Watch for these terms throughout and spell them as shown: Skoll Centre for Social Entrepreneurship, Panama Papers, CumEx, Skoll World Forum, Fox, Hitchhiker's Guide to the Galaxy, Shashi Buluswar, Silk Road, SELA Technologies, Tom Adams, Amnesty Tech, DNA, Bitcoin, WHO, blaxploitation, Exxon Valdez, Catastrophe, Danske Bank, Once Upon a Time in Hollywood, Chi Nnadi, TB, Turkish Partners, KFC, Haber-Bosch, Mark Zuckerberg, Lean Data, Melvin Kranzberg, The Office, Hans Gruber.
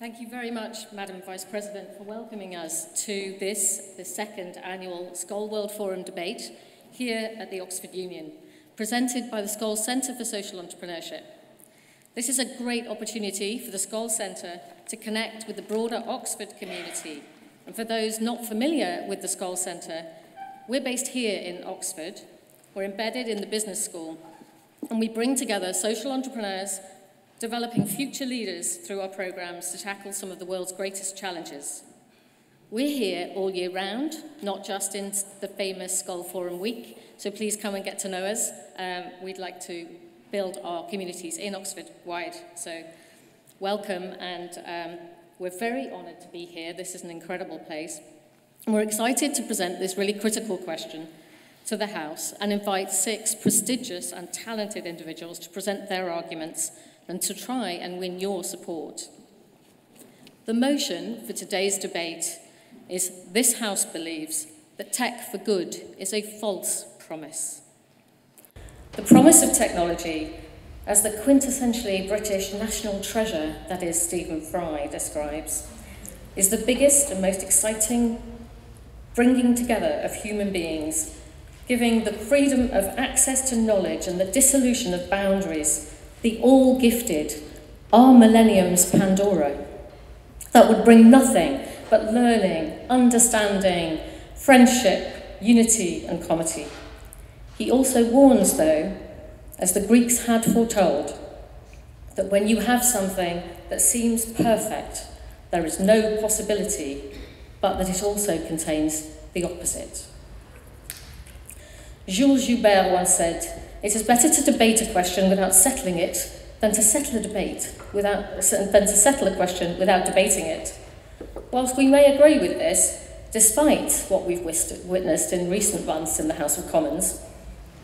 Thank you very much, Madam Vice President, for welcoming us to this, the second annual Skoll World Forum debate here at the Oxford Union, presented by the Skoll Centre for Social Entrepreneurship. This is a great opportunity for the Skoll Centre to connect with the broader Oxford community. And for those not familiar with the Skoll Centre, we're based here in Oxford. We're embedded in the business school, and we bring together social entrepreneurs developing future leaders through our programs to tackle some of the world's greatest challenges. We're here all year round, not just in the famous Skoll Forum Week, so please come and get to know us. We'd like to build our communities in Oxford wide, so welcome, and we're very honoured to be here. This is an incredible place. We're excited to present this really critical question to the House and invite 6 prestigious and talented individuals to present their arguments and to try and win your support. The motion for today's debate is this House believes that tech for good is a false promise. The promise of technology as the quintessentially British national treasure that is Stephen Fry describes is the biggest and most exciting bringing together of human beings, giving the freedom of access to knowledge and the dissolution of boundaries, the all-gifted, our millennium's Pandora, that would bring nothing but learning, understanding, friendship, unity, and comity. He also warns, though, as the Greeks had foretold, that when you have something that seems perfect, there is no possibility, but that it also contains the opposite. Jules Hubert once said, "It is better to debate a question without settling it than to settle a debate without debating it." Whilst we may agree with this, despite what we've witnessed in recent months in the House of Commons,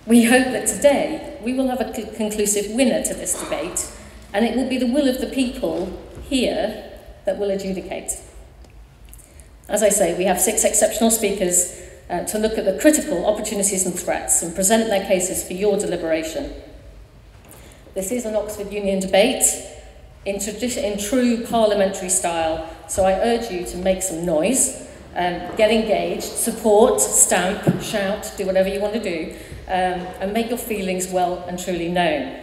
we hope that today we will have a conclusive winner to this debate, and it will be the will of the people here that will adjudicate. As I say, we have 6 exceptional speakers to look at the critical opportunities and threats and present their cases for your deliberation. This is an Oxford Union debate in true parliamentary style, so I urge you to make some noise, get engaged, support, stamp, shout, do whatever you want to do, and make your feelings well and truly known.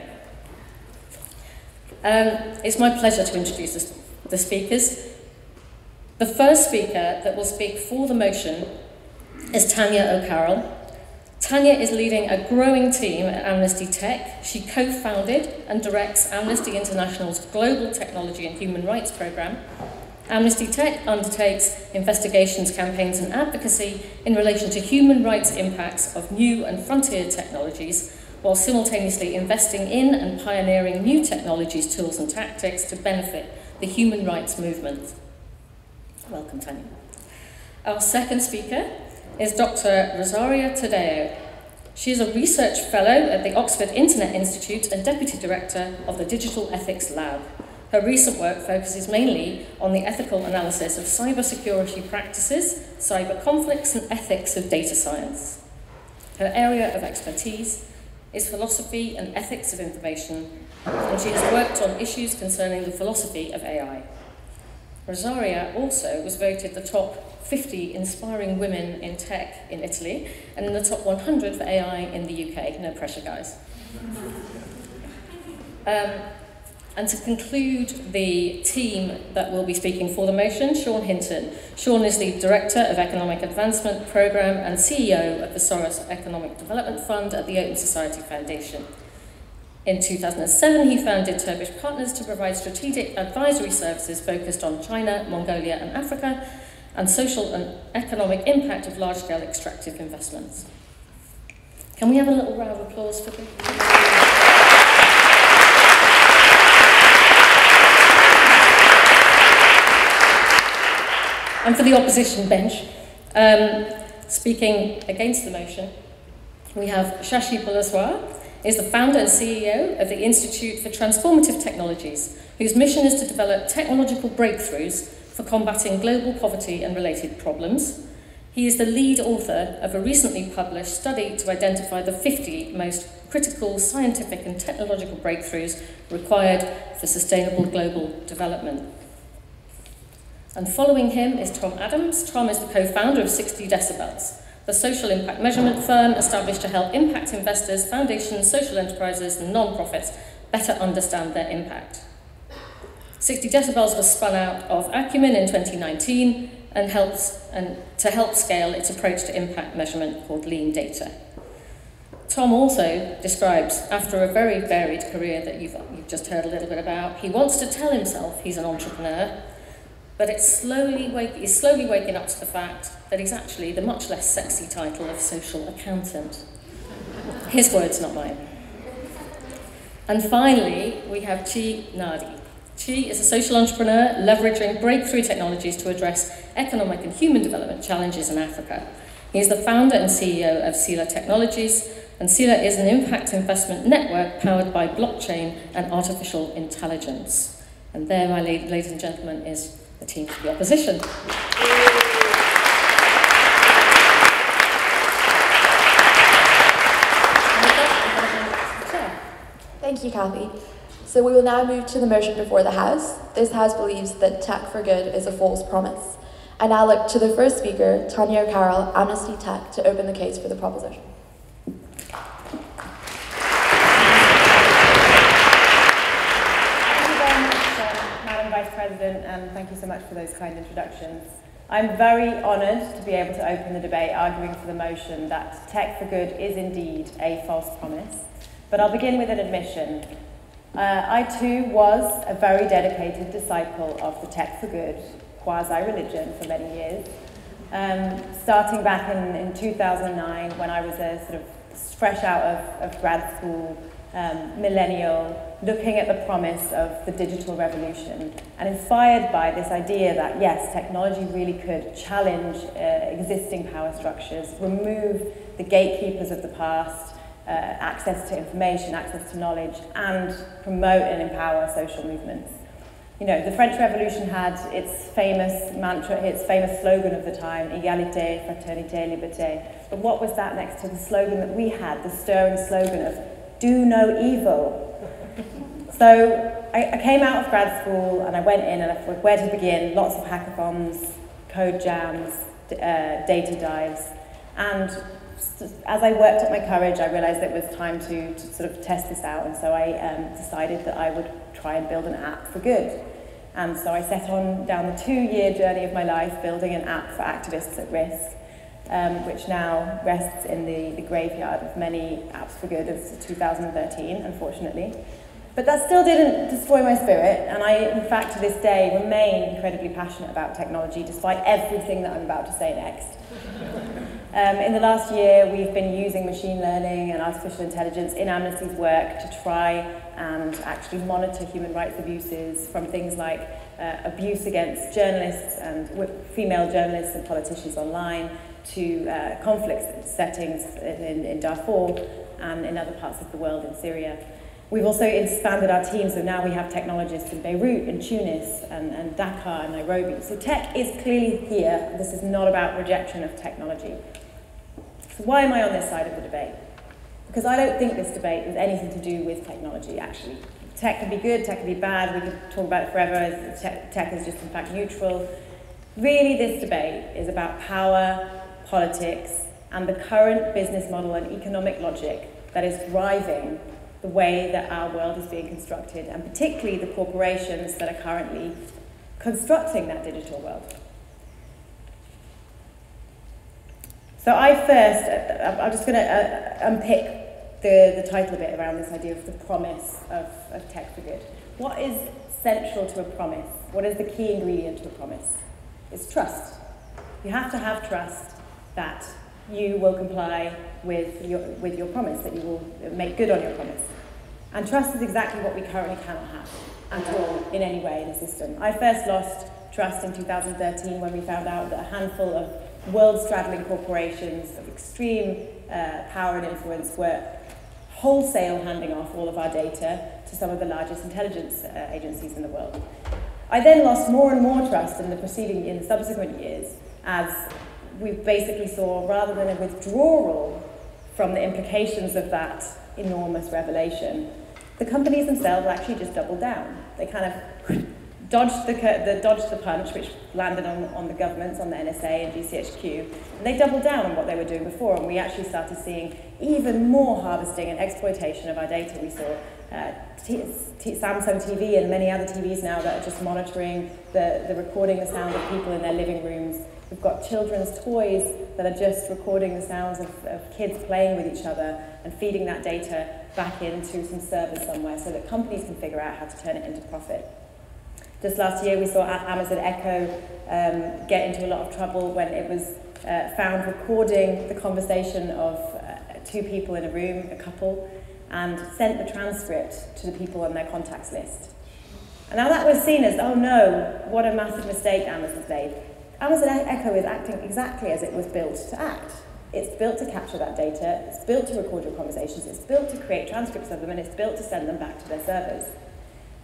It's my pleasure to introduce the speakers. The first speaker that will speak for the motion is Tanya O'Carroll. Tanya is leading a growing team at Amnesty Tech. She co-founded and directs Amnesty International's Global Technology and Human Rights Programme. Amnesty Tech undertakes investigations, campaigns and advocacy in relation to human rights impacts of new and frontier technologies, while simultaneously investing in and pioneering new technologies, tools and tactics to benefit the human rights movement. Welcome, Tanya. Our second speaker is Dr. Rosaria Taddeo. She is a research fellow at the Oxford Internet Institute and Deputy Director of the Digital Ethics Lab. Her recent work focuses mainly on the ethical analysis of cybersecurity practices, cyber conflicts, and ethics of data science. Her area of expertise is philosophy and ethics of information, and she has worked on issues concerning the philosophy of AI. Rosaria also was voted the top 50 inspiring women in tech in Italy, and in the top 100 for AI in the UK. No pressure, guys. And to conclude the team that will be speaking for the motion, Sean Hinton. Sean is the Director of Economic Advancement Programme and CEO of the Soros Economic Development Fund at the Open Society Foundation. In 2007, he founded Turkish Partners to provide strategic advisory services focused on China, Mongolia and Africa, and social and economic impact of large-scale extractive investments. Can we have a little round of applause for them? And for the opposition bench, speaking against the motion, we have Shashi Buluswar, is the founder and CEO of the Institute for Transformative Technologies, whose mission is to develop technological breakthroughs for combating global poverty and related problems. He is the lead author of a recently published study to identify the 50 most critical scientific and technological breakthroughs required for sustainable global development. And following him is Tom Adams. Tom is the co-founder of 60 Decibels, the social impact measurement firm established to help impact investors, foundations, social enterprises, and non-profits better understand their impact. 60 Decibels was spun out of Acumen in 2019 to help scale its approach to impact measurement called Lean Data. Tom also describes, after a very varied career that you've just heard a little bit about, he wants to tell himself he's an entrepreneur, but he's slowly waking up to the fact that he's actually the much less sexy title of social accountant. His words, not mine. And finally, we have Chi Nnadi. Chi is a social entrepreneur leveraging breakthrough technologies to address economic and human development challenges in Africa. He is the founder and CEO of SELA Technologies, and SELA is an impact investment network powered by blockchain and artificial intelligence. And there, my ladies and gentlemen, is the team for the opposition. Thank you, Kathy. So we will now move to the motion before the House. This House believes that tech for good is a false promise. I now look to the first speaker, Tanya O'Carroll, Amnesty Tech, to open the case for the proposition. Thank you very much, Madam Vice President, and thank you so much for those kind introductions. I'm very honoured to be able to open the debate arguing for the motion that tech for good is indeed a false promise. But I'll begin with an admission. I too was a very dedicated disciple of the tech for good quasi-religion for many years, starting back in 2009 when I was a sort of fresh out of grad school millennial, looking at the promise of the digital revolution and inspired by this idea that yes, technology really could challenge existing power structures, remove the gatekeepers of the past, access to information, access to knowledge, and promote and empower social movements. You know, the French Revolution had its famous mantra, its famous slogan of the time, Égalité, Fraternité, Liberté. But what was that next to the slogan that we had, the stirring slogan of do no evil? So I came out of grad school and I went in and I thought, where to begin? Lots of hackathons, code jams, data dives, and as I worked at my courage, I realised it was time to sort of test this out, and so I decided that I would try and build an app for good. And so I set on down the two-year journey of my life building an app for activists at risk, which now rests in the graveyard of many apps for good of 2013, unfortunately. But that still didn't destroy my spirit, and I, in fact, to this day, remain incredibly passionate about technology, despite everything that I'm about to say next. In the last year, we've been using machine learning and artificial intelligence in Amnesty's work to try and actually monitor human rights abuses from things like abuse against journalists and female journalists and politicians online to conflict settings in Darfur and in other parts of the world in Syria. We've also expanded our team, so now we have technologists in Beirut and Tunis and Dakar and Nairobi. So tech is clearly here. This is not about rejection of technology. So why am I on this side of the debate? Because I don't think this debate has anything to do with technology, actually. Tech can be good, tech can be bad, we could talk about it forever, tech is just in fact neutral. Really, this debate is about power, politics, and the current business model and economic logic that is driving the way that our world is being constructed, and particularly the corporations that are currently constructing that digital world. So I'm just going to unpick the title a bit around this idea of the promise of tech for good. What is central to a promise? What is the key ingredient to a promise? It's trust. You have to have trust that you will comply with your promise, that you will make good on your promise. And trust is exactly what we currently cannot have at all in any way in the system. I first lost trust in 2013 when we found out that a handful of world-straddling corporations of extreme power and influence were wholesale handing off all of our data to some of the largest intelligence agencies in the world. I then lost more and more trust in subsequent years as we basically saw, rather than a withdrawal from the implications of that enormous revelation, the companies themselves actually just doubled down. They kind of dodged the punch, which landed on the governments, on the NSA and GCHQ. And they doubled down on what they were doing before, and we actually started seeing even more harvesting and exploitation of our data. We saw Samsung TV and many other TVs now that are just monitoring the recording the sound of people in their living rooms. We've got children's toys that are just recording the sounds of kids playing with each other and feeding that data back into some servers somewhere so that companies can figure out how to turn it into profit. Just last year we saw Amazon Echo get into a lot of trouble when it was found recording the conversation of two people in a room, a couple, and sent the transcript to the people on their contacts list. And now that was seen as, oh no, what a massive mistake Amazon's made. Amazon Echo is acting exactly as it was built to act. It's built to capture that data, it's built to record your conversations, it's built to create transcripts of them, and it's built to send them back to their servers.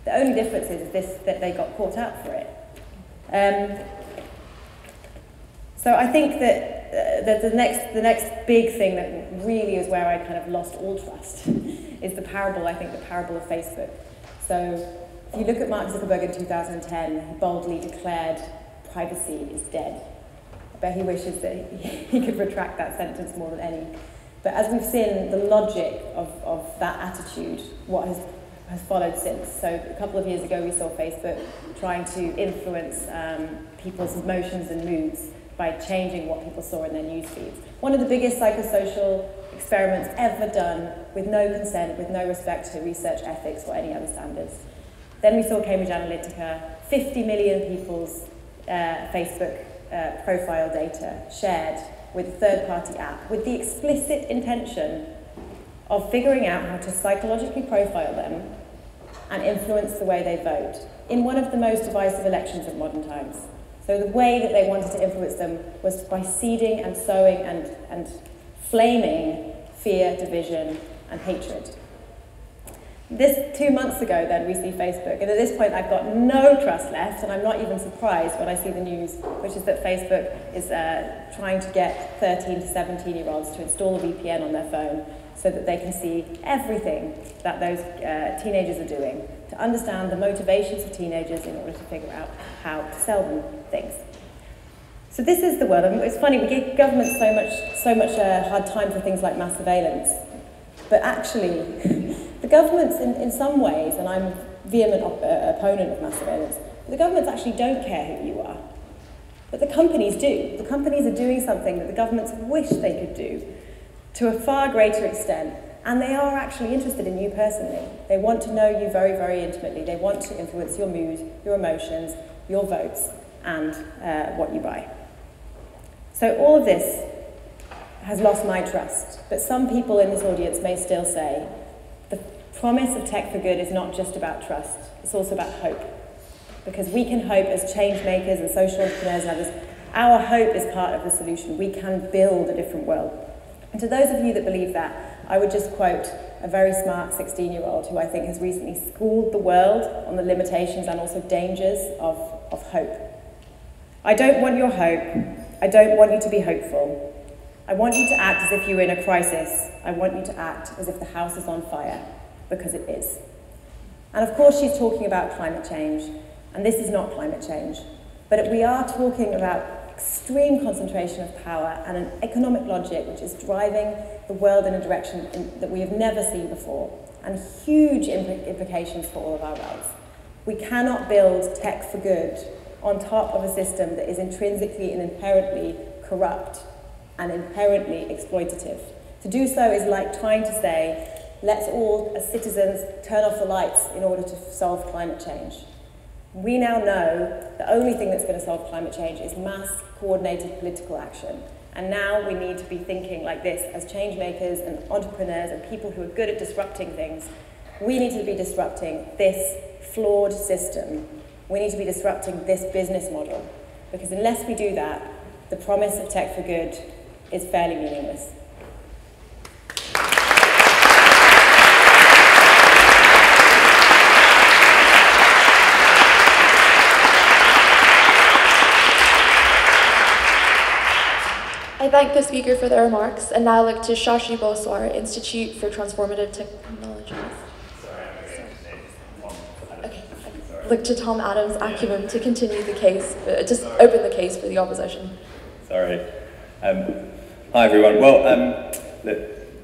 The only difference is this, that they got caught out for it. So I think that the next big thing that really is where I kind of lost all trust is the parable, I think, the parable of Facebook. So if you look at Mark Zuckerberg in 2010, he boldly declared privacy is dead. I bet he wishes that he could retract that sentence more than any. But as we've seen, the logic of that attitude, what has followed since. So a couple of years ago we saw Facebook trying to influence people's emotions and moods by changing what people saw in their news feeds. One of the biggest psychosocial experiments ever done, with no consent, with no respect to research ethics or any other standards. Then we saw Cambridge Analytica, 50 million people's Facebook profile data shared with a third-party app with the explicit intention of figuring out how to psychologically profile them and influence the way they vote in one of the most divisive elections of modern times. So the way that they wanted to influence them was by seeding and sowing and flaming fear, division, and hatred. This 2 months ago then we see Facebook, and at this point I've got no trust left, and I'm not even surprised when I see the news, which is that Facebook is trying to get 13 to 17-year-olds to install a VPN on their phone so that they can see everything that those teenagers are doing, to understand the motivations of teenagers in order to figure out how to sell them things. So this is the world. I mean, it's funny, we give governments so much hard time for things like mass surveillance, but actually the governments in some ways, and I'm a vehement opponent of mass surveillance, but the governments actually don't care who you are. But the companies do. The companies are doing something that the governments wish they could do to a far greater extent, and they are actually interested in you personally. They want to know you very, very intimately. They want to influence your mood, your emotions, your votes, and what you buy. So all of this has lost my trust, but some people in this audience may still say, the promise of tech for good is not just about trust, it's also about hope. Because we can hope as change makers and social entrepreneurs and others, our hope is part of the solution. We can build a different world. And to those of you that believe that, I would just quote a very smart 16-year-old who I think has recently schooled the world on the limitations and also dangers of hope. I don't want your hope. I don't want you to be hopeful. I want you to act as if you're in a crisis. I want you to act as if the house is on fire, because it is. And of course she's talking about climate change, and this is not climate change. But we are talking about extreme concentration of power and an economic logic which is driving the world in a direction that we have never seen before, and huge implications for all of our lives. We cannot build tech for good on top of a system that is intrinsically and inherently corrupt and inherently exploitative. To do so is like trying to say, let's all, as citizens, turn off the lights in order to solve climate change. We now know the only thing that's going to solve climate change is mass coordinated political action. And now we need to be thinking like this as change makers and entrepreneurs and people who are good at disrupting things. We need to be disrupting this flawed system. We need to be disrupting this business model. Because unless we do that, the promise of tech for good is fairly meaningless. I thank the speaker for their remarks, and now look to Shashi Buluswar, Institute for Transformative Technologies. Sorry, I'm going to name this one. Okay. look to Tom Adams' Acumen to continue the case, just open the case for the opposition. Sorry. Hi everyone. Well,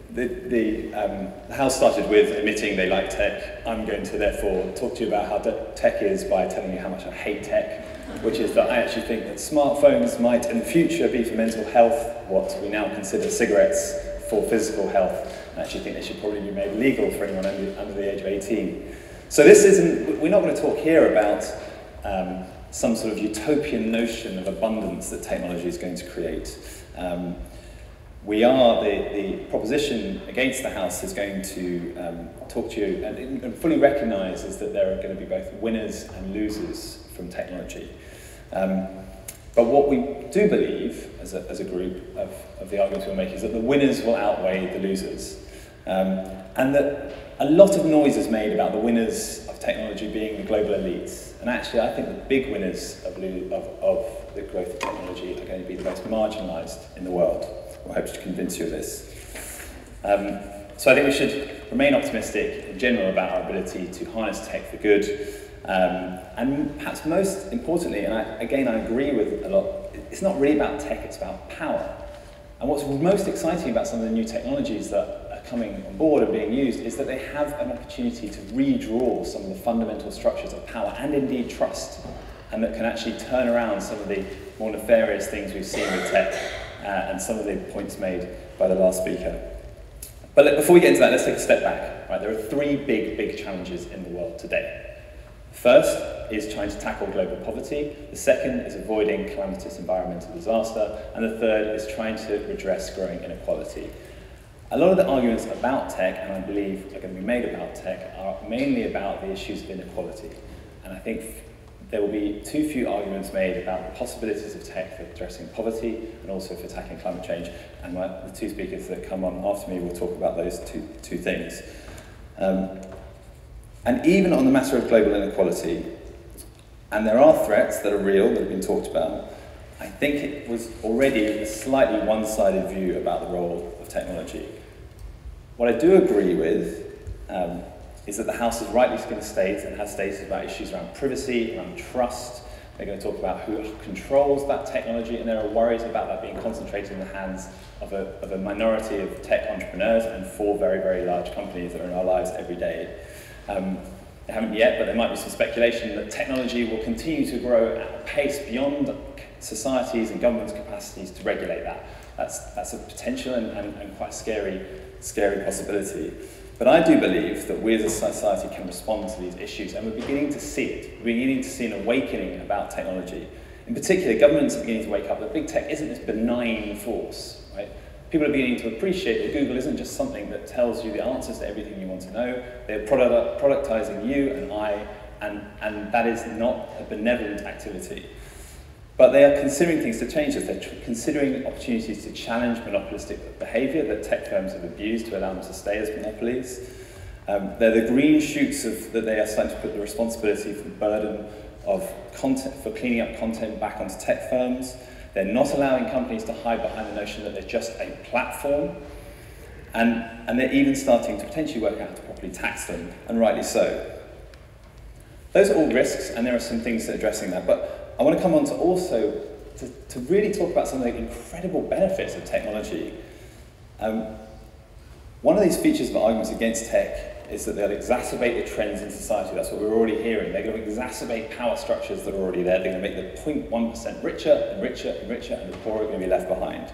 the House started with admitting they like tech. I'm going to therefore talk to you about how tech is by telling you how much I hate tech, which is that I actually think that smartphones might in the future be for mental health what we now consider cigarettes for physical health. I actually think they should probably be made legal for anyone under the age of 18. So this isn't, we're not going to talk here about some sort of utopian notion of abundance that technology is going to create. The proposition against the House is going to talk to you and fully recognises that there are going to be both winners and losers from technology. But what we do believe as a group of the arguments we'll make is that the winners will outweigh the losers. And that a lot of noise is made about the winners of technology being the global elites. And actually, I think the big winners of the growth of technology are going to be the most marginalised in the world. I hope to convince you of this. So I think we should remain optimistic in general about our ability to harness tech for good. And perhaps most importantly, and I agree with a lot, it's not really about tech, it's about power. And what's most exciting about some of the new technologies that are coming on board and being used is that they have an opportunity to redraw some of the fundamental structures of power and indeed trust, and that can actually turn around some of the more nefarious things we've seen with tech. And some of the points made by the last speaker. But before we get into that, let's take a step back. Right, there are three big challenges in the world today. First is trying to tackle global poverty. The second is avoiding calamitous environmental disaster. And the third is trying to redress growing inequality. A lot of the arguments about tech, and I believe are going to be made about tech, are mainly about the issues of inequality. And I think there will be too few arguments made about the possibilities of tech for addressing poverty and also for tackling climate change. And the two speakers that come on after me will talk about those two things. And even on the matter of global inequality, and there are threats that are real that have been talked about, I think it was already a slightly one-sided view about the role of technology. What I do agree with is that the House is rightly going to state and has stated about issues around privacy, around trust. They're going to talk about who controls that technology, and there are worries about that being concentrated in the hands of a minority of tech entrepreneurs and four very large companies that are in our lives every day. They haven't yet, but there might be some speculation that technology will continue to grow at a pace beyond societies and governments' capacities to regulate that. That's a potential and quite scary possibility. But I do believe that we as a society can respond to these issues, and we're beginning to see it. We're beginning to see an awakening about technology. In particular, governments are beginning to wake up that big tech isn't this benign force. Right? People are beginning to appreciate that Google isn't just something that tells you the answers to everything you want to know. They're productizing you and I, and that is not a benevolent activity. But they are considering things to change this. They're considering opportunities to challenge monopolistic behaviour that tech firms have abused to allow them to stay as monopolies. They're the green shoots that they are starting to put the responsibility for the burden of content, for cleaning up content back onto tech firms. They're not allowing companies to hide behind the notion that they're just a platform. And they're even starting to potentially work out how to properly tax them, and rightly so. Those are all risks, and there are some things that are addressing that. But I want to come on to also, to really talk about some of the incredible benefits of technology. One of these features of arguments against tech is that they'll exacerbate the trends in society. That's what we're already hearing. They're going to exacerbate power structures that are already there. They're going to make the 0.1% richer, and the poor are going to be left behind.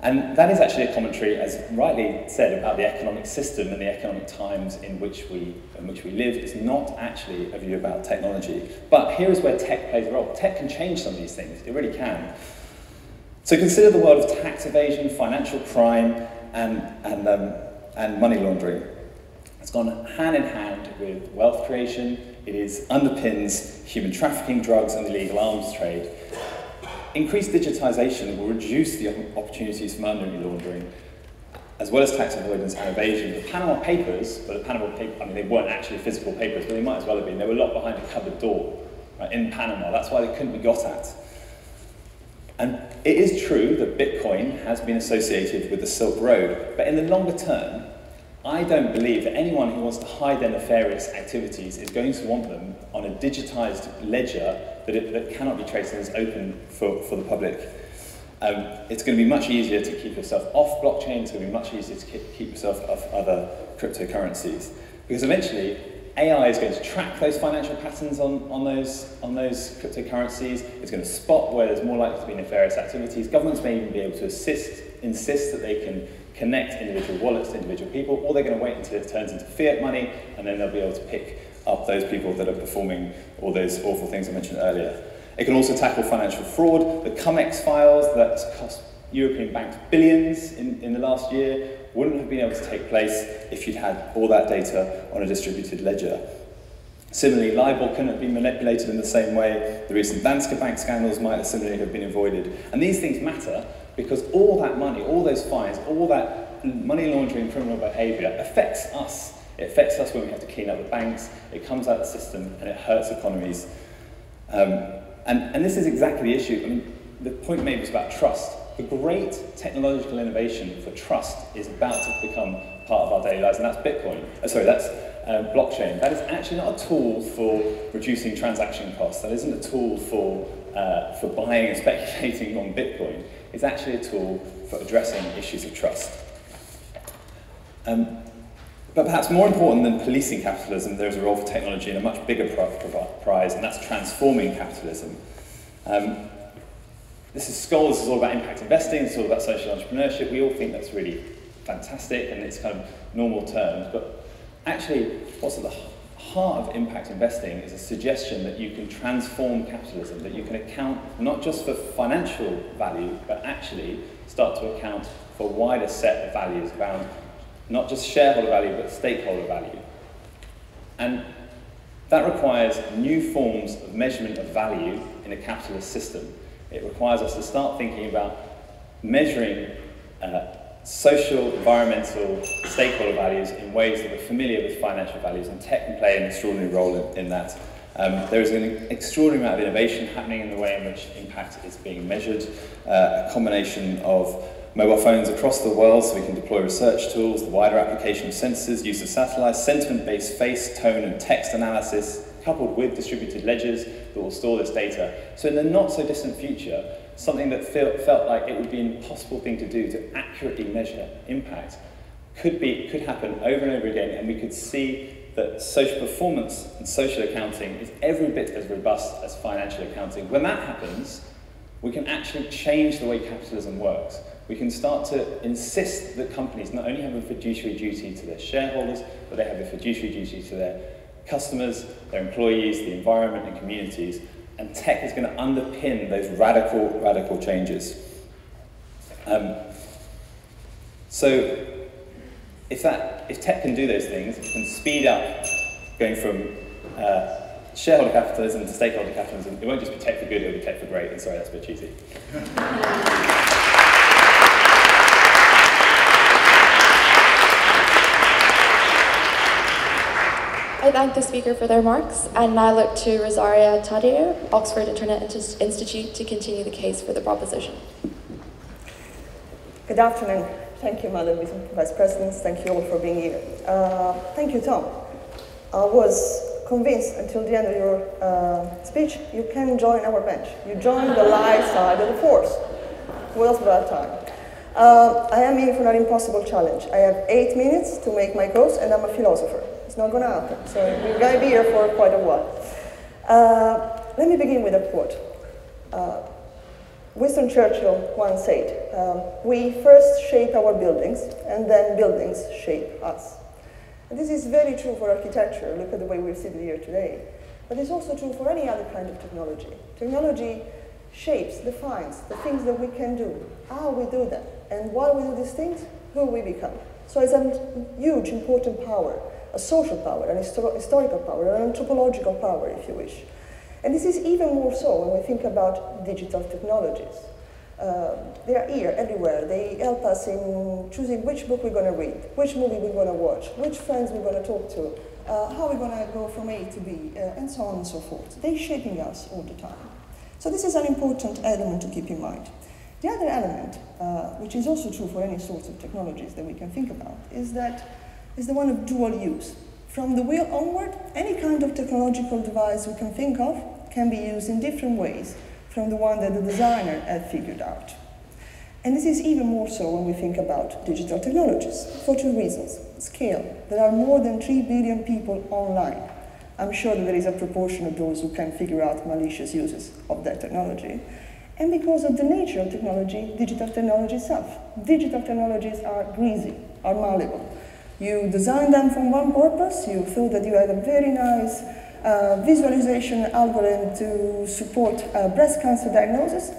And that is actually a commentary, as rightly said, about the economic system and the economic times in which we live. It's not actually a view about technology. But here is where tech plays a role. Tech can change some of these things. It really can. So consider the world of tax evasion, financial crime, and money laundering. It's gone hand in hand with wealth creation. It underpins human trafficking, drugs, and the illegal arms trade. Increased digitisation will reduce the opportunities for money laundering, as well as tax avoidance and evasion. The Panama Papers, I mean, they weren't actually physical papers, but they might as well have been. They were locked behind a cupboard door, right, in Panama. That's why they couldn't be got at. And it is true that Bitcoin has been associated with the Silk Road, but in the longer term, I don't believe that anyone who wants to hide their nefarious activities is going to want them on a digitised ledger that cannot be traced and is open for the public. It's going to be much easier to keep yourself off blockchain, it's going to be much easier to keep yourself off other cryptocurrencies. Because eventually, AI is going to track those financial patterns on those cryptocurrencies, it's going to spot where there's more likely to be nefarious activities, governments may even be able to insist that they can connect individual wallets to individual people, or they're going to wait until it turns into fiat money, and then they'll be able to pick up those people that are performing all those awful things I mentioned earlier. It can also tackle financial fraud. The CumEx files that cost European banks billions in the last year wouldn't have been able to take place if you'd had all that data on a distributed ledger. Similarly, LIBOR couldn't have been manipulated in the same way. The recent Danske Bank scandals might similarly have been avoided. And these things matter, because all that money, all those fines, all that money laundering criminal behaviour affects us. It affects us when we have to clean up the banks, it comes out of the system, and it hurts economies. And this is exactly the issue. I mean, the point made was about trust. The great technological innovation for trust is about to become part of our daily lives, and that's Bitcoin. Blockchain. That is actually not a tool for reducing transaction costs. That isn't a tool for buying and speculating on Bitcoin. It's actually a tool for addressing issues of trust. But perhaps more important than policing capitalism, there's a role for technology in a much bigger prize, and that's transforming capitalism. This is Skoll, this is all about impact investing, it's all about social entrepreneurship. We all think that's really fantastic, and it's kind of normal terms, but actually what's at the heart of impact investing is a suggestion that you can transform capitalism, that you can account not just for financial value, but actually start to account for a wider set of values around not just shareholder value, but stakeholder value. And that requires new forms of measurement of value in a capitalist system. It requires us to start thinking about measuring social, environmental, stakeholder values in ways that are familiar with financial values, and tech can play an extraordinary role in that. There is an extraordinary amount of innovation happening in the way in which impact is being measured, a combination of mobile phones across the world so we can deploy research tools, the wider application of sensors, use of satellites, sentiment-based face, tone and text analysis, coupled with distributed ledgers that will store this data. So in the not so distant future, something that felt like it would be an impossible thing to do to accurately measure impact could happen over and over again, and we could see that social performance and social accounting is every bit as robust as financial accounting. When that happens, we can actually change the way capitalism works. We can start to insist that companies not only have a fiduciary duty to their shareholders, but they have a fiduciary duty to their customers, their employees, the environment and communities, and tech is going to underpin those radical changes. So if tech can do those things, it can speed up going from shareholder capitalism to stakeholder capitalism. It won't just be tech for good, it'll be tech for great, and sorry, that's a bit cheesy. I thank the speaker for their remarks, and I look to Rosaria Taddeo, Oxford Internet Institute, to continue the case for the proposition. Good afternoon. Thank you, Madam Vice President. Thank you all for being here. Thank you, Tom. I was convinced until the end of your speech, you can join our bench. You joined the live side of the force. Well, for that time. I am in for an impossible challenge. I have 8 minutes to make my goals, and I'm a philosopher. It's not going to happen, so we're going to be here for quite a while. Let me begin with a quote. Winston Churchill once said, we first shape our buildings, and then buildings shape us. And this is very true for architecture. Look at the way we're sitting here today. But it's also true for any other kind of technology. Technology shapes, defines the things that we can do, how we do them, and while we do these things, who we become. So it's a huge, important power. A social power, an historical power, an anthropological power, if you wish. And this is even more so when we think about digital technologies. They are here, everywhere. They help us in choosing which book we're going to read, which movie we're going to watch, which friends we're going to talk to, how we're going to go from A to B, and so on and so forth. They're shaping us all the time. So this is an important element to keep in mind. The other element, which is also true for any sorts of technologies that we can think about, is that is the one of dual use. From the wheel onward, any kind of technological device we can think of can be used in different ways from the one that the designer had figured out. And this is even more so when we think about digital technologies, for two reasons. Scale, there are more than 3 billion people online. I'm sure that there is a proportion of those who can figure out malicious uses of that technology. And because of the nature of technology, digital technology itself. Digital technologies are greasy, are malleable. You design them for one purpose, you thought that you had a very nice visualization algorithm to support breast cancer diagnosis.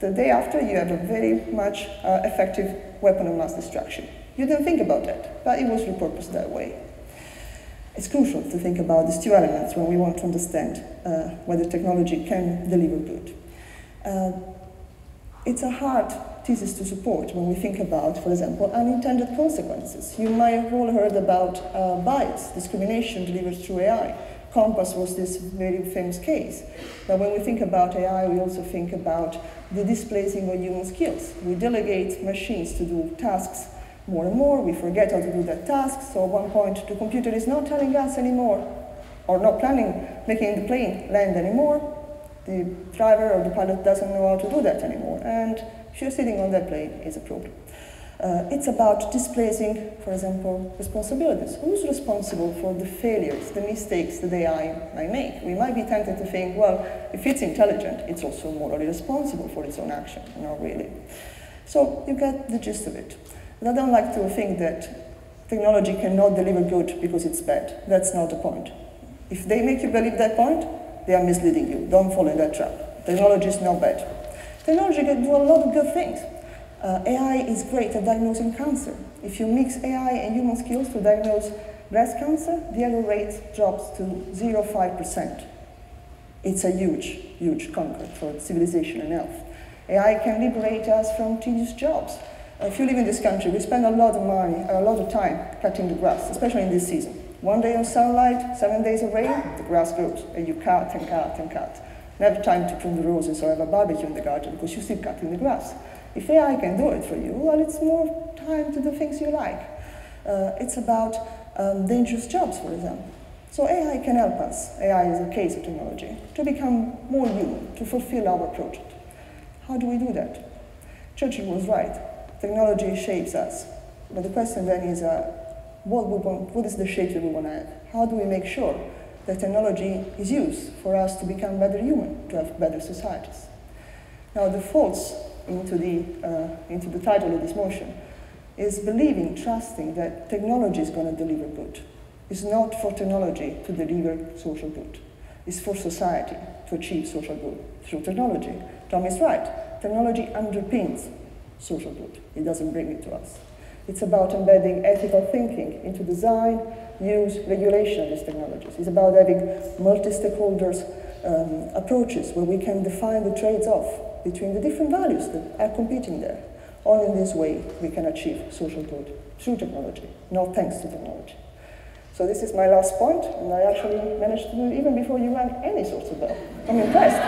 The day after, you have a very much effective weapon of mass destruction. You didn't think about that, but it was repurposed that way. It's crucial to think about these two elements when we want to understand whether technology can deliver good. It's a hard thesis to support when we think about, for example, unintended consequences. You might have all heard about bias, discrimination delivered through AI. Compass was this very famous case. But when we think about AI, we also think about the displacing of human skills. We delegate machines to do tasks more and more, we forget how to do that task, so at one point the computer is not telling us anymore, or not planning, making the plane land anymore. The driver or the pilot doesn't know how to do that anymore, and if you're sitting on that plane, it's a problem. It's about displacing, for example, responsibilities. Who's responsible for the failures, the mistakes that AI might make? We might be tempted to think, well, if it's intelligent, it's also morally responsible for its own action. Not really. So you get the gist of it. But I don't like to think that technology cannot deliver good because it's bad. That's not the point. If they make you believe that point, they are misleading you. Don't fall in that trap. Technology is not bad. Technology can do a lot of good things. AI is great at diagnosing cancer. If you mix AI and human skills to diagnose breast cancer, the error rate drops to 0.5%. It's a huge, huge conquest for civilization and health. AI can liberate us from tedious jobs. If you live in this country, we spend a lot of money, a lot of time cutting the grass, especially in this season. 1 day of sunlight, 7 days of rain, the grass grows, and you cut and cut and cut. Never time to prune the roses or have a barbecue in the garden because you're still cutting the grass. If AI can do it for you, well, it's more time to do things you like. It's about dangerous jobs, for example. So AI can help us, AI is a case of technology, to become more human, to fulfill our project. How do we do that? Churchill was right. Technology shapes us, but the question then is what is the shape that we want to have? How do we make sure that technology is used for us to become better human, to have better societies? Now, the faults into the title of this motion is believing, trusting that technology is going to deliver good. It's not for technology to deliver social good. It's for society to achieve social good through technology. Tom is right. Technology underpins social good. It doesn't bring it to us. It's about embedding ethical thinking into design, use, regulation of these technologies. It's about having multi-stakeholders approaches where we can define the trades-off between the different values that are competing there. Only in this way we can achieve social good through technology, not thanks to technology. So this is my last point, and I actually managed to do it even before you rang any sort of bell. I'm impressed.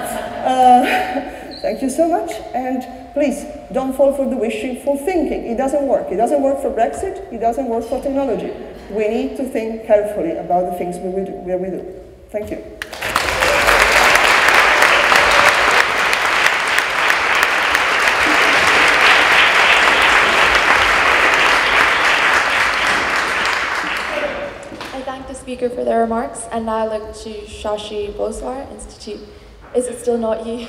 Thank you so much, and please, don't fall for the wishful thinking. It doesn't work. It doesn't work for Brexit. It doesn't work for technology. We need to think carefully about the things we will do. Thank you. I thank the speaker for their remarks, and now I look to Shashi Buluswar, Institute. Is it still not you?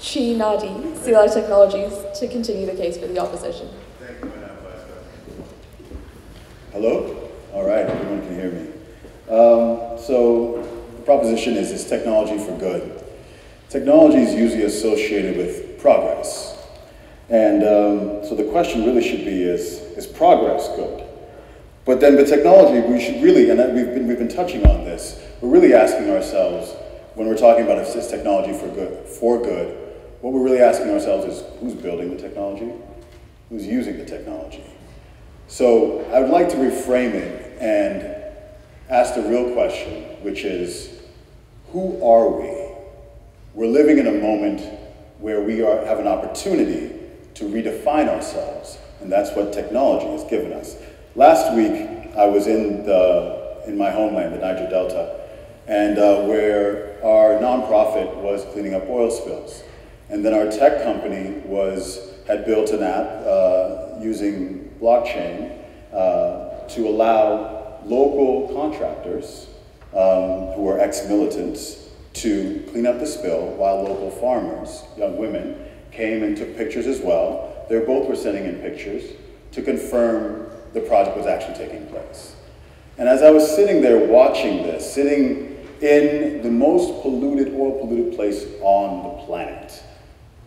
Chi Nnadi, SELA Technologies, to continue the case for the opposition. Thank you, Madam Vice President. Hello? All right, everyone can hear me. So the proposition is technology for good. Technology is usually associated with progress. And so the question really should be is progress good? But then with technology, we should really, and we've been touching on this, we're really asking ourselves, when we're talking about is this technology for good, what we're really asking ourselves is, who's building the technology? Who's using the technology? So I would like to reframe it and ask the real question, which is, who are we? We're living in a moment where we have an opportunity to redefine ourselves, And that's what technology has given us. Last week, I was in my homeland, the Niger Delta, and where our nonprofit was cleaning up oil spills. And then our tech company had built an app using blockchain to allow local contractors who are ex-militants to clean up the spill, while local farmers, young women, came and took pictures as well. They both were sending in pictures to confirm the project was actually taking place. And as I was sitting there watching this, sitting in the most polluted, oil-polluted place on the planet.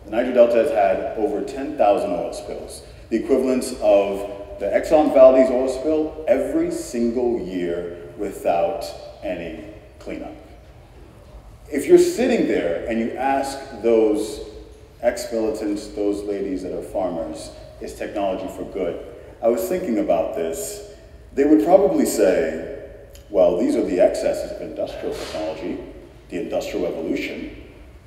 The Niger Delta has had over 10,000 oil spills, the equivalence of the Exxon Valdez oil spill every single year without any cleanup. If you're sitting there and you ask those ex-militants, those ladies that are farmers, is technology for good? I was thinking about this. They would probably say, well, these are the excesses of industrial technology, the industrial revolution,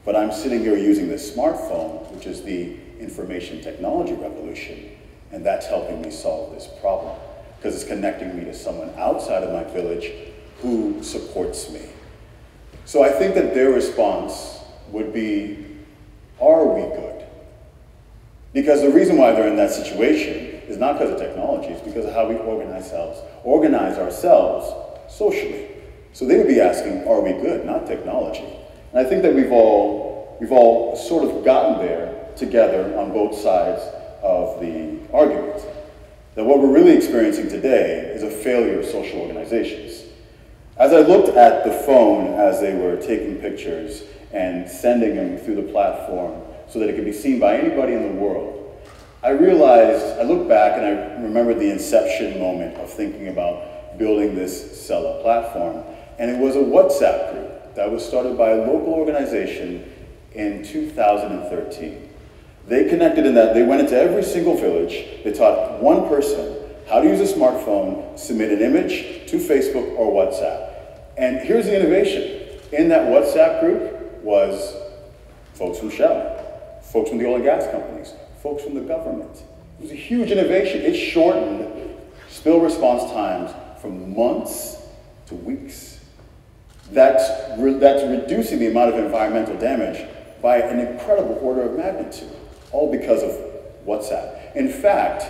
but I'm sitting here using this smartphone, which is the information technology revolution, and that's helping me solve this problem because it's connecting me to someone outside of my village who supports me. So I think that their response would be, are we good? Because the reason why they're in that situation is not because of technology, it's because of how we organize ourselves socially. So they would be asking, are we good, not technology? And I think that we've all sort of gotten there together on both sides of the argument. That what we're really experiencing today is a failure of social organizations. As I looked at the phone as they were taking pictures and sending them through the platform so that it could be seen by anybody in the world, I realized, I looked back and I remembered the inception moment of thinking about building this SELA platform. And it was a WhatsApp group that was started by a local organization in 2013. They connected in that, they went into every single village, they taught one person how to use a smartphone, submit an image to Facebook or WhatsApp. And here's the innovation. In that WhatsApp group was folks from Shell, folks from the oil and gas companies, folks from the government. It was a huge innovation. It shortened spill response times from months to weeks. That's reducing the amount of environmental damage by an incredible order of magnitude, all because of WhatsApp. In fact,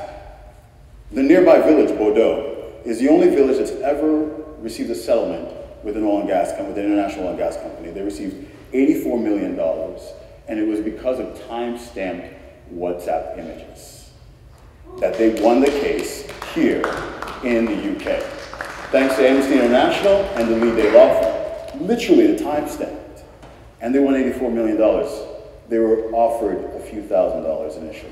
the nearby village, Bordeaux, is the only village that's ever received a settlement with an oil and gas company, with an international oil and gas company. They received $84 million, and it was because of time-stamped WhatsApp images that they won the case here in the UK. Thanks to Amnesty International and the Lean Data law firm, literally the time-stamped, and they won $84 million. They were offered a few $1,000s initially.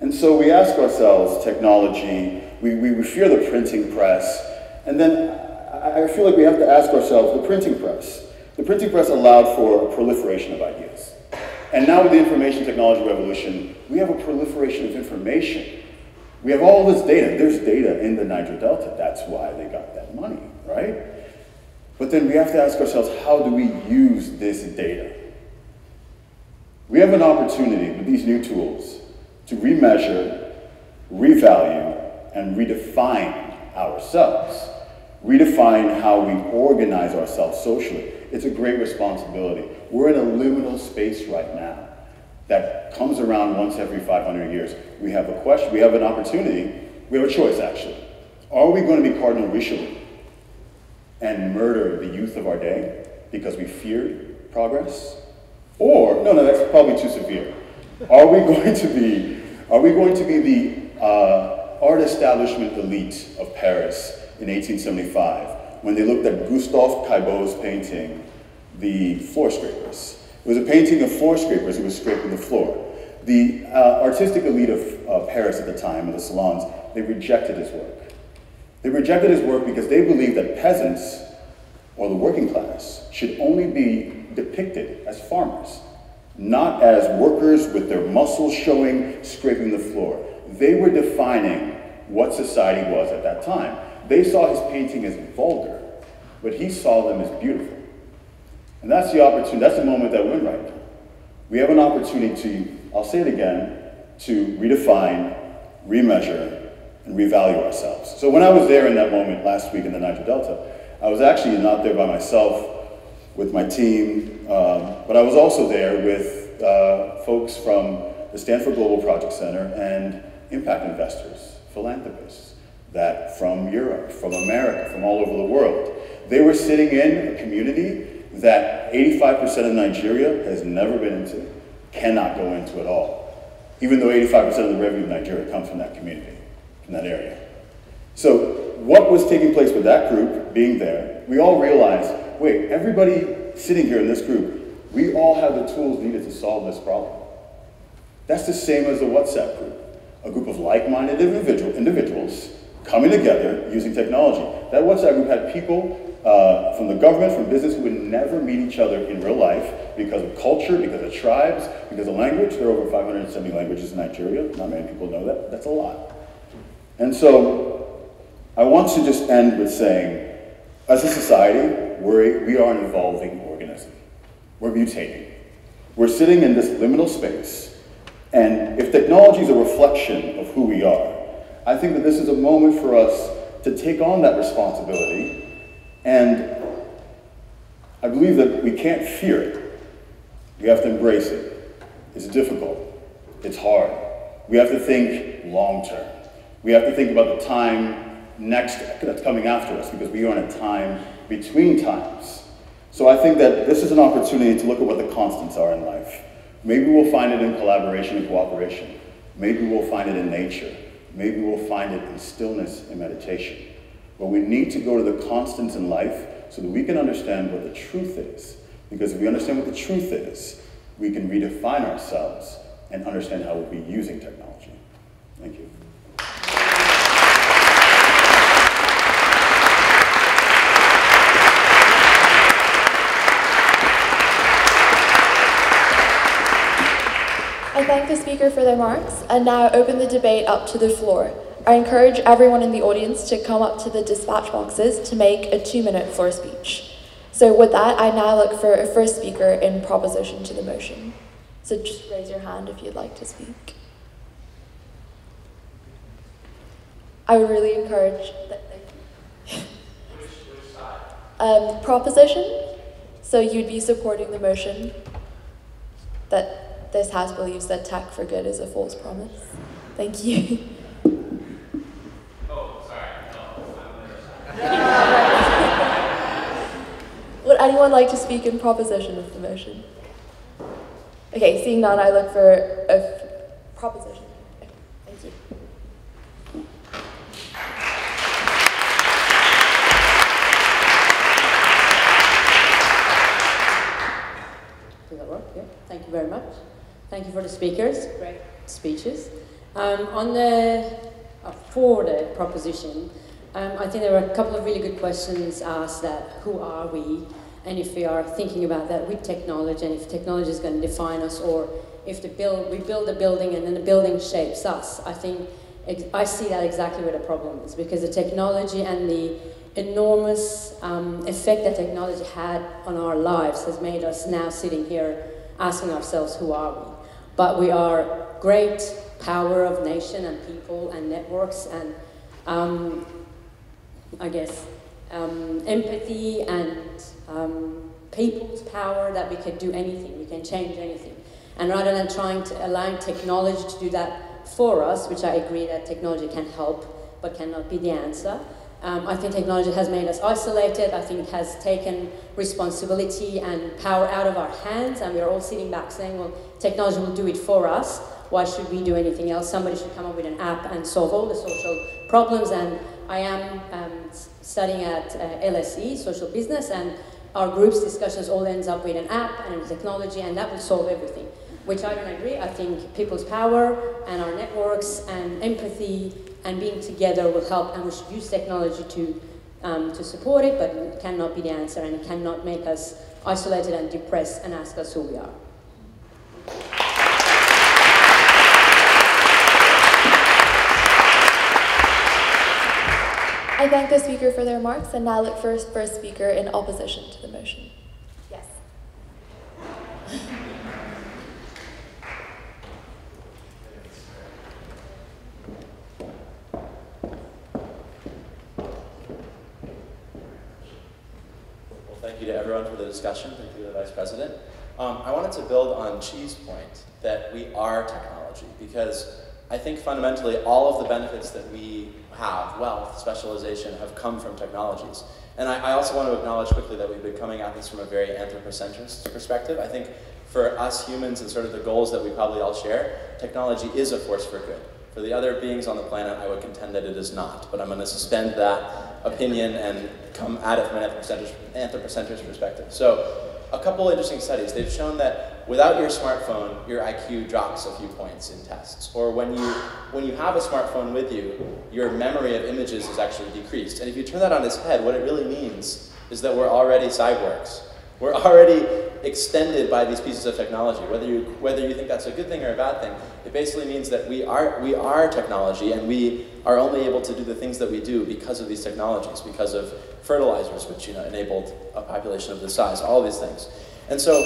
And so we ask ourselves, technology, we fear the printing press, and then I feel like we have to ask ourselves, the printing press. The printing press allowed for a proliferation of ideas. And now with the information technology revolution, we have a proliferation of information. We have all this data. There's data in the Niger Delta. That's why they got that money, right? But then we have to ask ourselves, how do we use this data? We have an opportunity with these new tools to remeasure, revalue, and redefine ourselves. Redefine how we organize ourselves socially. It's a great responsibility. We're in a liminal space right now that comes around once every 500 years. We have a question, we have an opportunity, we have a choice actually. Are we going to be Cardinal Richelieu and murder the youth of our day because we feared progress? Or, no, that's probably too severe. Are we going to be the art establishment elite of Paris in 1875 when they looked at Gustave Caillot's painting, The Floor Scrapers? It was a painting of floor scrapers who were scraping the floor. The artistic elite of Paris at the time, of the salons, they rejected his work. They rejected his work because they believed that peasants, or the working class, should only be depicted as farmers, not as workers with their muscles showing, scraping the floor. They were defining what society was at that time. They saw his painting as vulgar, but he saw them as beautiful. And that's the opportunity, that's the moment that we're in right now. We have an opportunity to, I'll say it again, to redefine, remeasure, and revalue ourselves. So when I was there in that moment last week in the Niger Delta, I was actually not there by myself with my team, but I was also there with folks from the Stanford Global Project Center and impact investors, philanthropists, that from Europe, from America, from all over the world. They were sitting in a community that 85% of Nigeria has never been into, cannot go into at all, even though 85% of the revenue of Nigeria comes from that community, from that area. So what was taking place with that group being there? We all realized, wait, everybody sitting here in this group, we all have the tools needed to solve this problem. That's the same as the WhatsApp group, a group of like-minded individuals coming together using technology. That WhatsApp group had people from the government, from business, who would never meet each other in real life because of culture, because of tribes, because of language. There are over 570 languages in Nigeria. Not many people know that. That's a lot. And so I want to just end with saying, as a society, we are an evolving organism. We're mutating. We're sitting in this liminal space. And if technology is a reflection of who we are, I think that this is a moment for us to take on that responsibility. And I believe that we can't fear it. We have to embrace it. It's difficult. It's hard. We have to think long term. We have to think about the time next that's coming after us, because we are in a time between times. So I think that this is an opportunity to look at what the constants are in life. Maybe we'll find it in collaboration and cooperation. Maybe we'll find it in nature. Maybe we'll find it in stillness and meditation. But we need to go to the constants in life so that we can understand what the truth is. Because if we understand what the truth is, we can redefine ourselves and understand how we'll be using technology. Thank you. I thank the speaker for their remarks and now open the debate up to the floor. I encourage everyone in the audience to come up to the dispatch boxes to make a 2-minute floor speech. So with that, I now look for a first speaker in proposition to the motion. So just raise your hand if you'd like to speak. I would really encourage that. Proposition. So you'd be supporting the motion that this House believes that tech for good is a false promise. Thank you. Oh, sorry. No, I'm Would anyone like to speak in proposition of the motion? Okay, seeing none, I look for a proposition. Okay, thank you. Does that work? Yeah. Thank you very much. Thank you for the speakers, great speeches. For the proposition, I think there were a couple of really good questions asked that who are we, and if we are thinking about that with technology, and if technology is going to define us, or if we build a building and then the building shapes us. I think I see that exactly where the problem is, because the technology and the enormous effect that technology had on our lives has made us now sitting here asking ourselves, who are we? But we are great power of nation and people and networks and empathy and people's power, that we can do anything, we can change anything. And rather than trying to allow technology to do that for us, which I agree that technology can help but cannot be the answer, I think technology has made us isolated. I think it has taken responsibility and power out of our hands, and we are all sitting back saying, well, technology will do it for us. Why should we do anything else? Somebody should come up with an app and solve all the social problems. And I am studying at LSE, social business, and our group's discussions all ends up with an app and technology, and that will solve everything, which I don't agree. I think people's power and our networks and empathy and being together will help, and we should use technology to support it, but it cannot be the answer, and it cannot make us isolated and depressed and ask us who we are. I thank the speaker for their remarks, and now look for first speaker in opposition to the motion. Yes. thank you to everyone for the discussion. Thank you to the Vice President. I wanted to build on Chi's point that we are technology, because I think fundamentally all of the benefits that we have, wealth, specialization, have come from technologies. And I also want to acknowledge quickly that we've been coming at this from a very anthropocentric perspective. I think for us humans and sort of the goals that we probably all share, technology is a force for good. For the other beings on the planet, I would contend that it is not. But I'm going to suspend that opinion and come at it from an anthropocentric perspective. So a couple interesting studies. They've shown that without your smartphone, your IQ drops a few points in tests. Or when you have a smartphone with you, your memory of images is actually decreased. And if you turn that on its head, what it really means is that we're already cyborgs. We're already extended by these pieces of technology. Whether you think that's a good thing or a bad thing, it basically means that we are technology, and we are only able to do the things that we do because of these technologies, because of fertilizers, which enabled a population of this size, all these things. And so,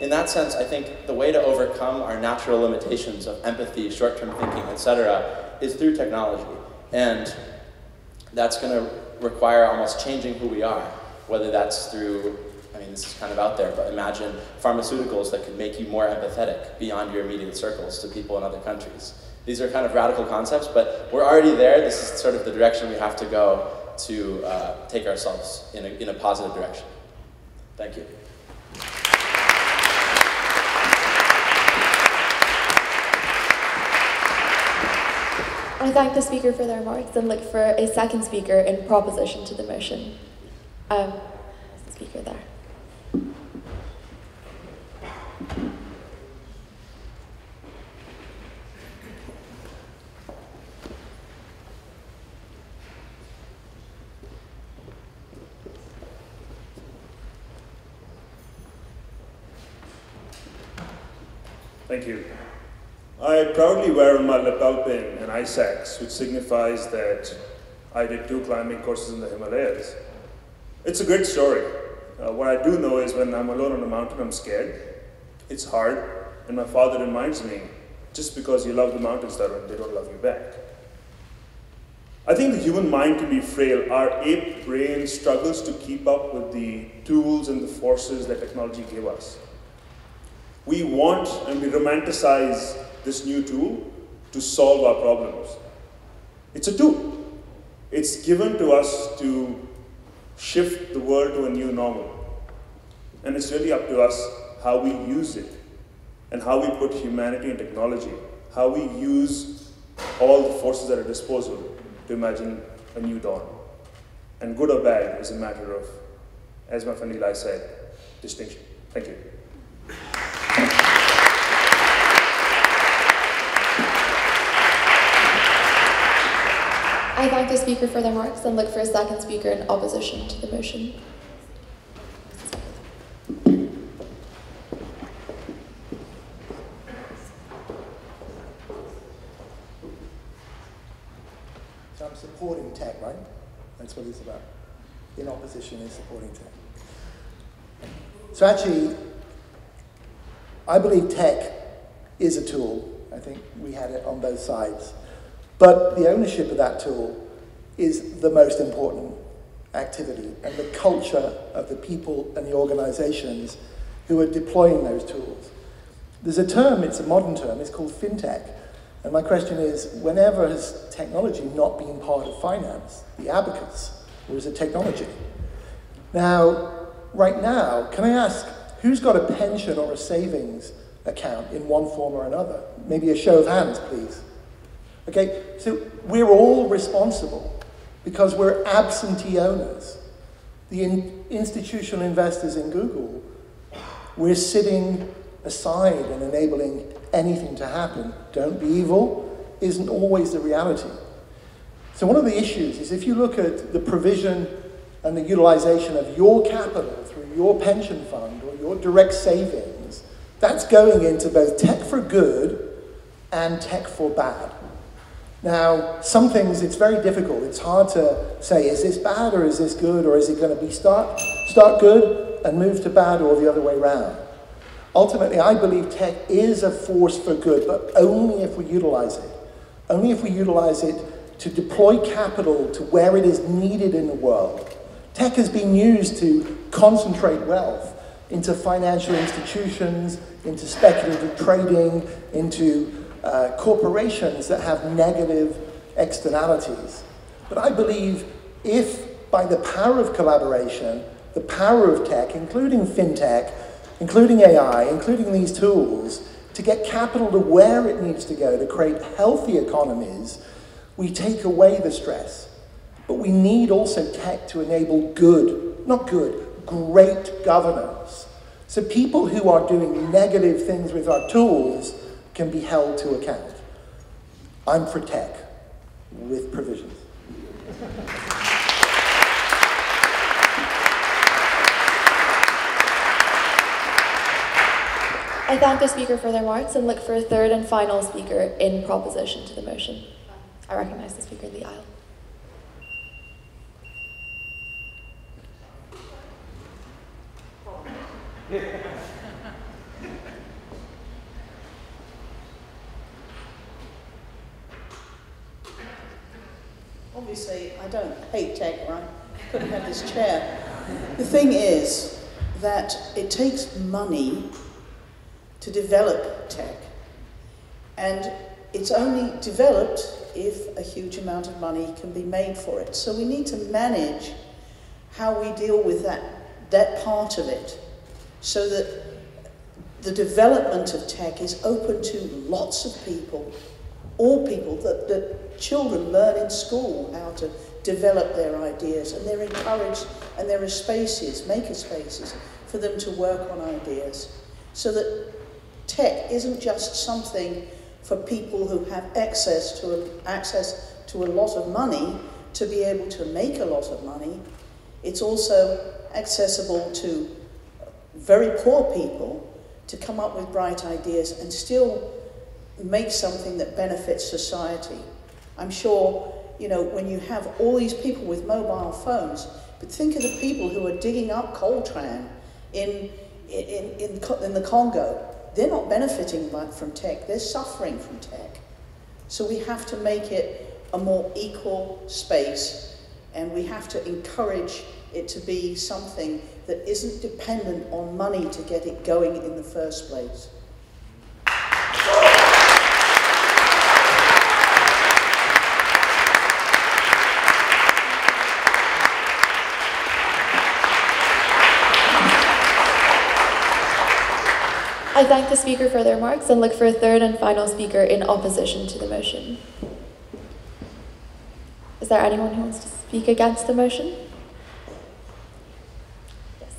in that sense, I think the way to overcome our natural limitations of empathy, short-term thinking, etc., is through technology. And that's going to require almost changing who we are, whether that's through, I mean, this is kind of out there, but imagine pharmaceuticals that could make you more empathetic beyond your immediate circles to people in other countries. These are kind of radical concepts, but we're already there. This is sort of the direction we have to go to take ourselves in a positive direction. Thank you. I thank the speaker for their remarks and look for a second speaker in proposition to the motion. Speaker there. Thank you. I proudly wear on my lapel pin an ice axe, which signifies that I did 2 climbing courses in the Himalayas. It's a great story. What I do know is when I'm alone on a mountain, I'm scared. It's hard, and my father reminds me, just because you love the mountains, they don't love you back. I think the human mind can be frail. Our ape brain struggles to keep up with the tools and the forces that technology gave us. We want and we romanticize this new tool to solve our problems. It's a tool. It's given to us to shift the world to a new normal. And it's really up to us how we use it and how we put humanity and technology, how we use all the forces at our disposal to imagine a new dawn. And good or bad is a matter of, as my friend Eli said, distinction. Thank you. I thank the speaker for their remarks and look for a second speaker in opposition to the motion. So I'm supporting tech, right? That's what it's about. In opposition is supporting tech. So actually, I believe tech is a tool. I think we had it on both sides. But the ownership of that tool is the most important activity, and the culture of the people and the organizations who are deploying those tools. There's a term, it's a modern term, it's called fintech. And my question is, whenever has technology not been part of finance, the abacus, or is it technology? Now, right now, can I ask, who's got a pension or a savings account in one form or another? Maybe a show of hands, please. Okay, so we're all responsible because we're absentee owners. The institutional investors in Google, we're sitting aside and enabling anything to happen. Don't be evil isn't always the reality. So one of the issues is if you look at the provision and the utilization of your capital through your pension fund or your direct savings, that's going into both tech for good and tech for bad. Now, some things, it's very difficult. It's hard to say, is this bad or is this good, or is it going to be start good and move to bad, or the other way around? Ultimately, I believe tech is a force for good, but only if we utilize it. Only if we utilize it to deploy capital to where it is needed in the world. Tech has been used to concentrate wealth into financial institutions, into speculative trading, into corporations that have negative externalities. But I believe if, by the power of collaboration, the power of tech, including fintech, including AI, including these tools, to get capital to where it needs to go to create healthy economies, we take away the stress. But we need also tech to enable good, not good, great governance. So people who are doing negative things with our tools can be held to account. I'm for tech, with provisions. I thank the speaker for their remarks and look for a third and final speaker in proposition to the motion. I recognise the speaker in the aisle. Obviously, I don't hate tech, right? I couldn't have this chair. The thing is that it takes money to develop tech, and it's only developed if a huge amount of money can be made for it. So we need to manage how we deal with that part of it, so that the development of tech is open to lots of people, all people, that children learn in school how to develop their ideas, and they're encouraged, and there are spaces, maker spaces, for them to work on ideas. So that tech isn't just something for people who have access to a lot of money to be able to make a lot of money. It's also accessible to very poor people to come up with bright ideas and still make something that benefits society. I'm sure, you know, when you have all these people with mobile phones, but think of the people who are digging up coltan in the Congo. They're not benefiting from tech, they're suffering from tech. So we have to make it a more equal space, and we have to encourage it to be something that isn't dependent on money to get it going in the first place. I thank the speaker for their remarks and look for a third and final speaker in opposition to the motion. Is there anyone who wants to speak against the motion? Yes.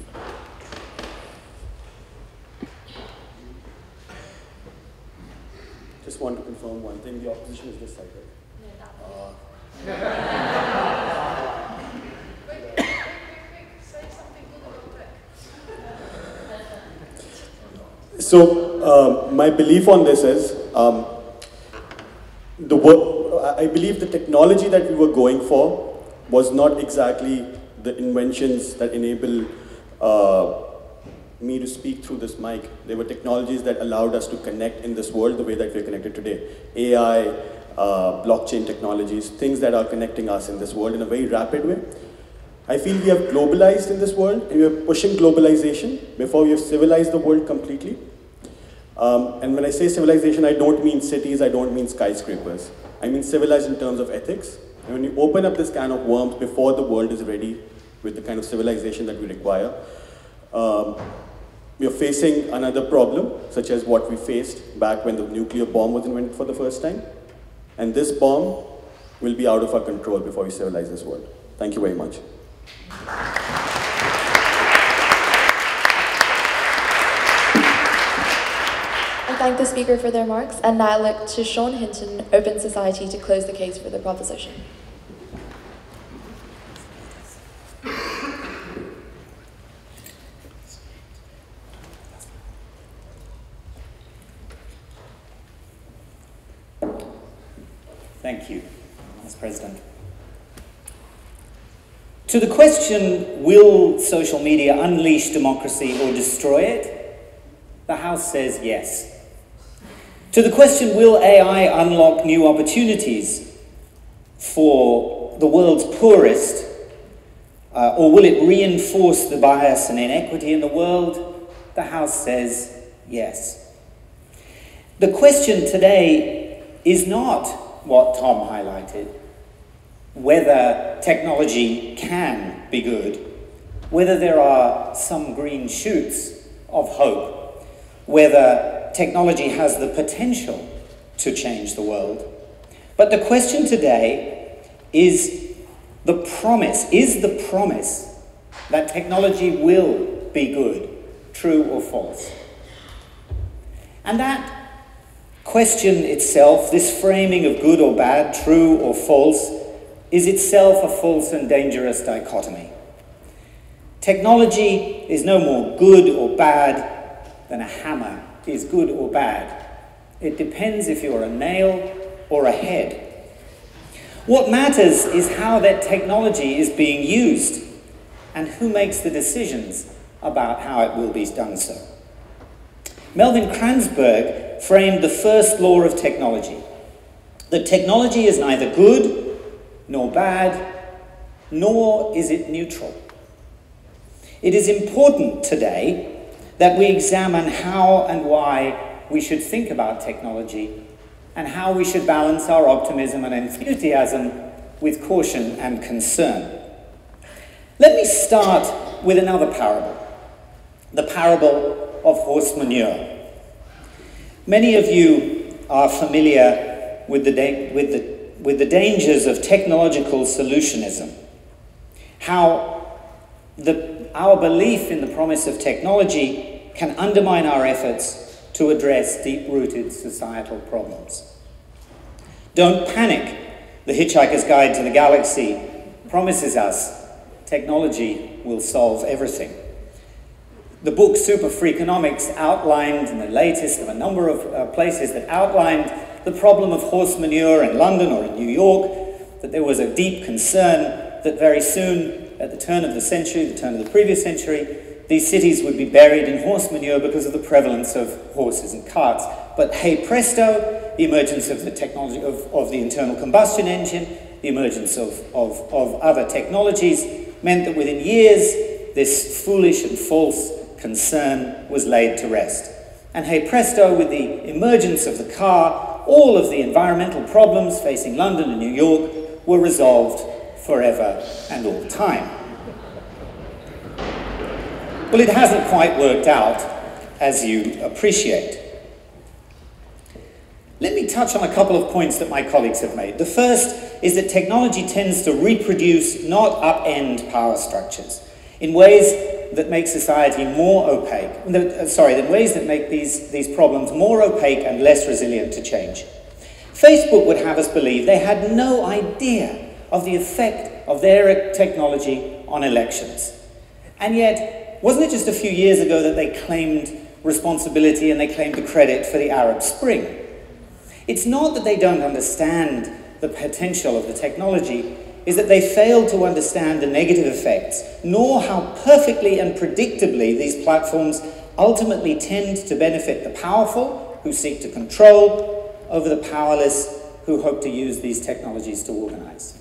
Just want to confirm one thing, the opposition is this side, right? Yeah, that one. Quick, say something good. So my belief on this is, I believe the technology that we were going for was not exactly the inventions that enable me to speak through this mic. They were technologies that allowed us to connect in this world the way that we're connected today. AI, blockchain technologies, things that are connecting us in this world in a very rapid way. I feel we have globalized in this world, and we are pushing globalization before we have civilized the world completely. And when I say civilization, I don't mean cities, I don't mean skyscrapers. I mean civilized in terms of ethics. And when you open up this can of worms before the world is ready with the kind of civilization that we require, we are facing another problem, such as what we faced back when the nuclear bomb was invented for the first time. And this bomb will be out of our control before we civilize this world. Thank you very much. I thank the speaker for their remarks, and now look to Sean Hinton, Open Society, to close the case for the proposition. Thank you, Ms. President. To the question, will social media unleash democracy or destroy it? The House says yes. To the question, will AI unlock new opportunities for the world's poorest? Or will it reinforce the bias and inequity in the world? The House says yes. The question today is not what Tom highlighted, whether technology can be good, whether there are some green shoots of hope, whether technology has the potential to change the world. But the question today is the promise, that technology will be good, true or false? And that question itself, this framing of good or bad, true or false, is itself a false and dangerous dichotomy. Technology is no more good or bad than a hammer is good or bad. It depends if you're a nail or a head. What matters is how that technology is being used and who makes the decisions about how it will be done so. Melvin Kranzberg framed the first law of technology, that technology is neither good nor bad, nor is it neutral. It is important today that we examine how and why we should think about technology and how we should balance our optimism and enthusiasm with caution and concern. Let me start with another parable, the parable of horse manure. Many of you are familiar with the dangers of technological solutionism, how our belief in the promise of technology can undermine our efforts to address deep-rooted societal problems. Don't panic, The Hitchhiker's Guide to the Galaxy promises us technology will solve everything. The book Super Freakonomics outlined, in the latest of a number of places that outlined the problem of horse manure in London or in New York, that there was a deep concern that very soon, at the turn of the century, the turn of the previous century, these cities would be buried in horse manure because of the prevalence of horses and carts. But hey presto, the emergence of the technology of the internal combustion engine, the emergence of other technologies, meant that within years, this foolish and false concern was laid to rest. And hey presto, with the emergence of the car, all of the environmental problems facing London and New York were resolved forever and all time. Well, it hasn't quite worked out, as you appreciate. Let me touch on a couple of points that my colleagues have made. The first is that technology tends to reproduce, not upend, power structures in ways that make society more opaque. In ways that make these problems more opaque and less resilient to change. Facebook would have us believe they had no idea of the effect of their technology on elections. And yet, wasn't it just a few years ago that they claimed responsibility and they claimed the credit for the Arab Spring? It's not that they don't understand the potential of the technology, it's that they fail to understand the negative effects, nor how perfectly and predictably these platforms ultimately tend to benefit the powerful, who seek to control, over the powerless, who hope to use these technologies to organize.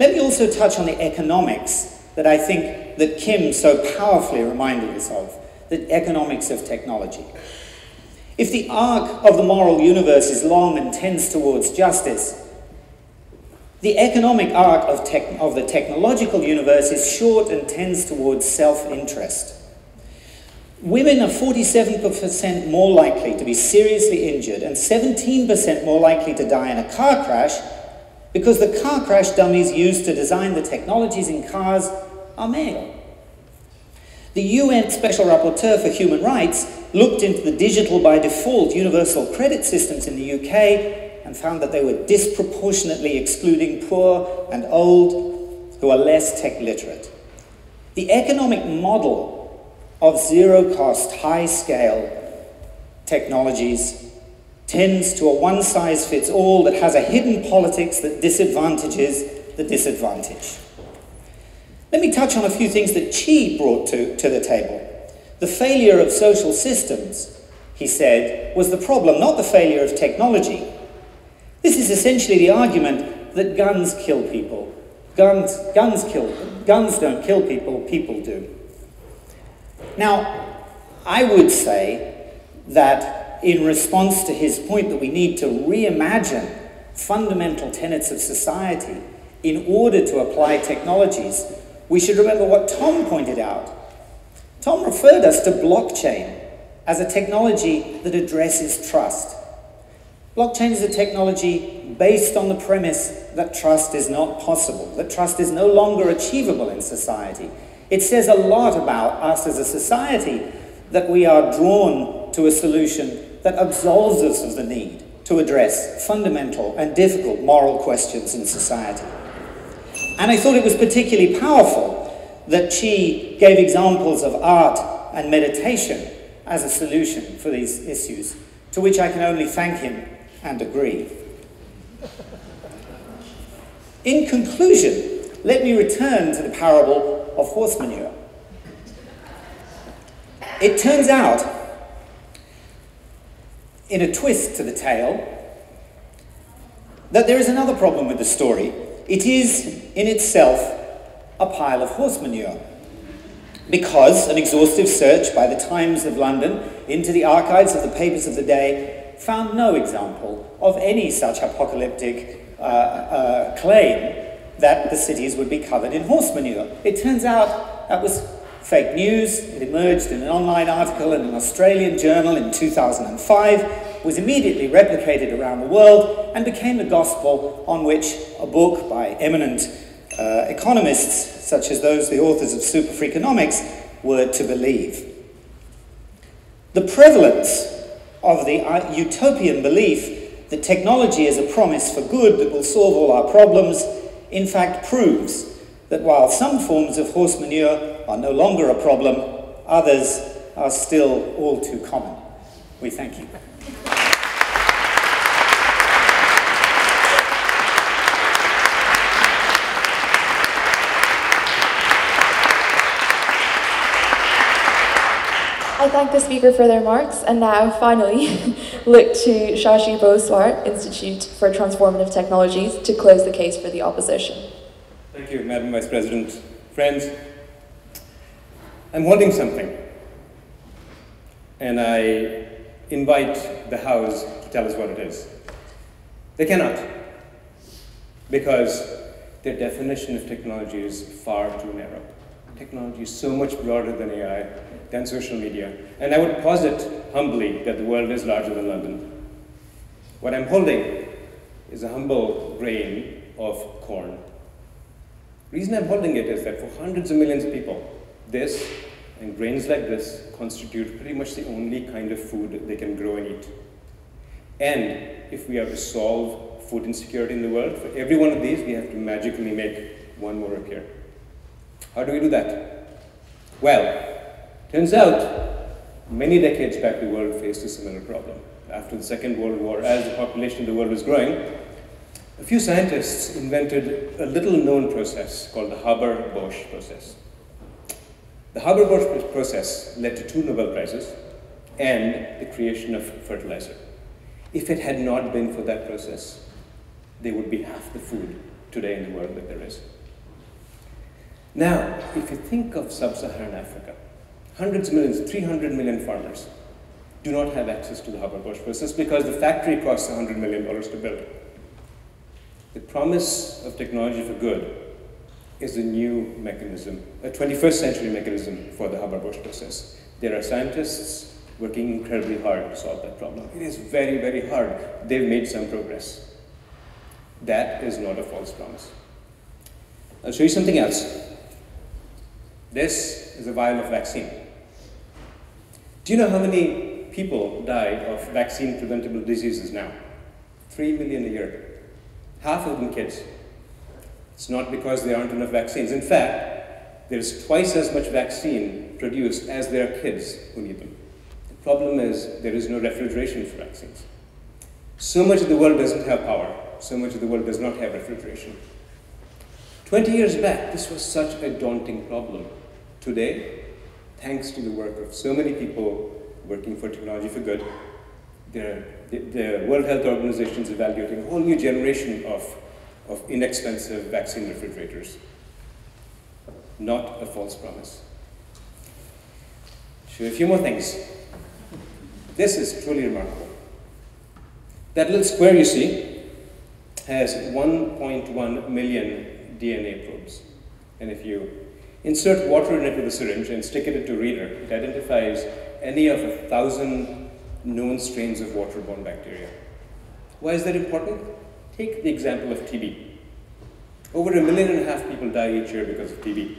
Let me also touch on the economics that I think that Kim so powerfully reminded us of, the economics of technology. If the arc of the moral universe is long and tends towards justice, the economic arc of the technological universe is short and tends towards self-interest. Women are 47% more likely to be seriously injured and 17% more likely to die in a car crash, because the car crash dummies used to design the technologies in cars are male. The UN Special Rapporteur for Human Rights looked into the digital by default universal credit systems in the UK and found that they were disproportionately excluding poor and old who are less tech literate. The economic model of zero-cost, high-scale technologies tends to a one-size-fits-all that has a hidden politics that disadvantages the disadvantaged. Let me touch on a few things that Chi brought to the table. The failure of social systems, he said, was the problem, not the failure of technology. This is essentially the argument that guns kill people, Guns don't kill people, people do. Now, I would say that in response to his point that we need to reimagine fundamental tenets of society in order to apply technologies, we should remember what Tom pointed out. Tom referred us to blockchain as a technology that addresses trust. Blockchain is a technology based on the premise that trust is not possible, that trust is no longer achievable in society. It says a lot about us as a society that we are drawn to a solution that absolves us of the need to address fundamental and difficult moral questions in society. And I thought it was particularly powerful that Chi gave examples of art and meditation as a solution for these issues, to which I can only thank him and agree. In conclusion, let me return to the parable of horse manure. It turns out, in a twist to the tale, that there is another problem with the story. It is, in itself, a pile of horse manure, because an exhaustive search by the Times of London into the archives of the papers of the day found no example of any such apocalyptic claim that the cities would be covered in horse manure. It turns out that was fake news. It emerged in an online article in an Australian journal in 2005, was immediately replicated around the world, and became the gospel on which a book by eminent economists, such as those the authors of Super Freakonomics, were to believe. The prevalence of the utopian belief that technology is a promise for good that will solve all our problems, in fact proves that while some forms of horse manure are no longer a problem, others are still all too common. We thank you. I thank the speaker for their remarks, and now finally look to Shashi Buluswar, Institute for Transformative Technologies, to close the case for the opposition. Thank you, Madam Vice President. Friends, I'm holding something, and I invite the House to tell us what it is. They cannot, because their definition of technology is far too narrow. Technology is so much broader than AI, than social media. And I would posit humbly that the world is larger than London. What I'm holding is a humble grain of corn. The reason I'm holding it is that for hundreds of millions of people, this and grains like this constitute pretty much the only kind of food they can grow and eat. And if we are to solve food insecurity in the world, for every one of these, we have to magically make one more appear. How do we do that? Well, turns out, many decades back, the world faced a similar problem. After the Second World War, as the population of the world was growing, a few scientists invented a little-known process called the Haber-Bosch process. The Haber-Bosch process led to 2 Nobel Prizes and the creation of fertilizer. If it had not been for that process, there would be half the food today in the world that there is. Now, if you think of sub-Saharan Africa, hundreds of millions, 300 million farmers do not have access to the Haber-Bosch process because the factory costs $100 million to build. The promise of technology for good is a new mechanism, a 21st century mechanism for the Haber-Bosch process. There are scientists working incredibly hard to solve that problem. It is very, very hard. They've made some progress. That is not a false promise. I'll show you something else. This is a vial of vaccine. Do you know how many people died of vaccine-preventable diseases now? 3 million a year. Half of them kids. It's not because there aren't enough vaccines. In fact, there's twice as much vaccine produced as there are kids who need them. The problem is there is no refrigeration for vaccines. So much of the world doesn't have power. So much of the world does not have refrigeration. 20 years back, this was such a daunting problem. Today, thanks to the work of so many people working for technology for good, the World Health Organization is evaluating a whole new generation of of inexpensive vaccine refrigerators. Not a false promise. Show you a few more things. This is truly remarkable. That little square you see has 1.1 million DNA probes. And if you insert water in it with a syringe and stick it into a reader, it identifies any of 1,000 known strains of waterborne bacteria. Why is that important? Take the example of TB. Over 1.5 million people die each year because of TB.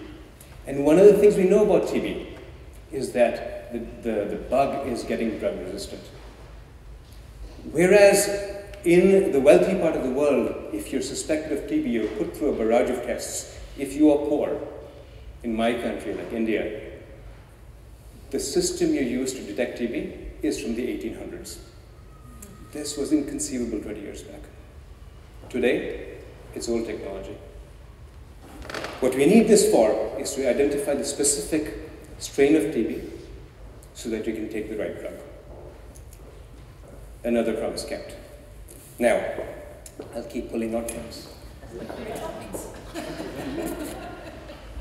And one of the things we know about TB is that the bug is getting drug resistant. Whereas in the wealthy part of the world, if you're suspected of TB, you're put through a barrage of tests. If you are poor, in my country, like India, the system you use to detect TB is from the 1800s. This was inconceivable 20 years back. Today, it's old technology. What we need this for is to identify the specific strain of TB so that you can take the right drug. Another promise kept. Now, I'll keep pulling out things.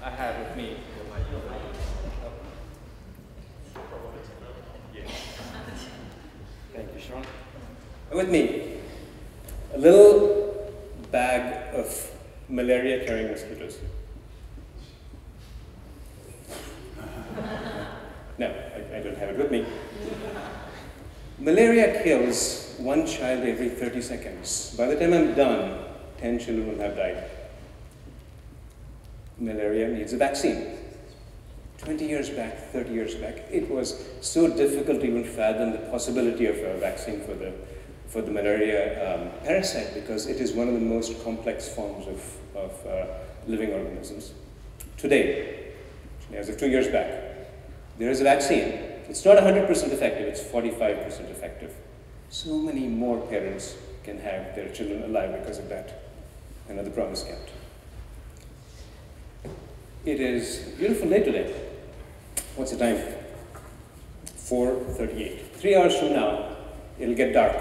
I have with me. Thank you, Sean. With me, a little bag of malaria-carrying mosquitoes. No, I don't have it with me. Malaria kills one child every 30 seconds. By the time I'm done, 10 children will have died. Malaria needs a vaccine. 20 years back, 30 years back, it was so difficult to even fathom the possibility of a vaccine for the malaria parasite, because it is one of the most complex forms of living organisms. Today, as of 2 years back, there is a vaccine. It's not 100% effective, it's 45% effective. So many more parents can have their children alive because of that. Another promise kept. It is a beautiful day today. What's the time? 4:38. 3 hours from now, it'll get dark.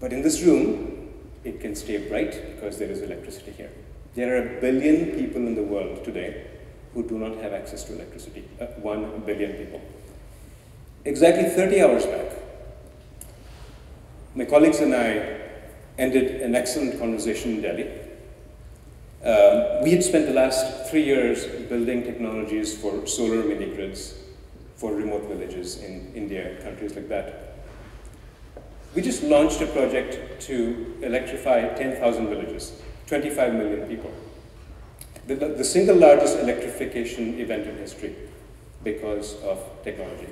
But in this room, it can stay bright because there is electricity here. There are 1 billion people in the world today who do not have access to electricity, 1 billion people. Exactly 30 hours back, my colleagues and I ended an excellent conversation in Delhi. We had spent the last 3 years building technologies for solar mini-grids, for remote villages in India, countries like that. We just launched a project to electrify 10,000 villages, 25 million people. The single largest electrification event in history because of technology.